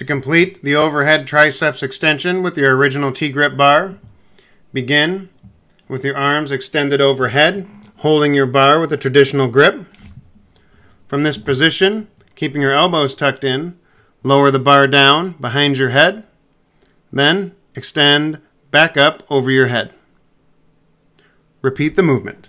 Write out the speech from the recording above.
To complete the overhead triceps extension with your original T-grip bar, begin with your arms extended overhead, holding your bar with a traditional grip. From this position, keeping your elbows tucked in, lower the bar down behind your head, then extend back up over your head. Repeat the movement.